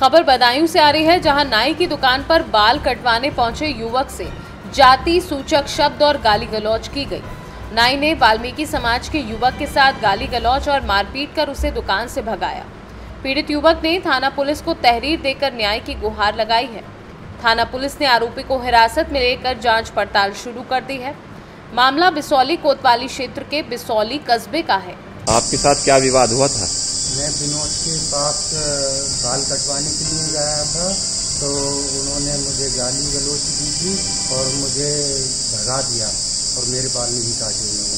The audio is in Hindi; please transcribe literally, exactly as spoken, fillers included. खबर बदायूं से आ रही है, जहां नाई की दुकान पर बाल कटवाने पहुंचे युवक से जाति सूचक शब्द और गाली गलौज की गई। नाई ने वाल्मीकि समाज के युवक के साथ गाली गलौज और मारपीट कर उसे दुकान से भगाया। पीड़ित युवक ने थाना पुलिस को तहरीर देकर न्याय की गुहार लगाई है। थाना पुलिस ने आरोपी को हिरासत में लेकर जांच पड़ताल शुरू कर दी है। मामला बिसौली कोतवाली क्षेत्र के बिसौली कस्बे का है। आपके साथ क्या विवाद हुआ था? मैं विनोद के पास बाल कटवाने के लिए गया था, तो उन्होंने मुझे गाली गलौज की थी और मुझे भगा दिया और मेरे बाल नहीं काटे।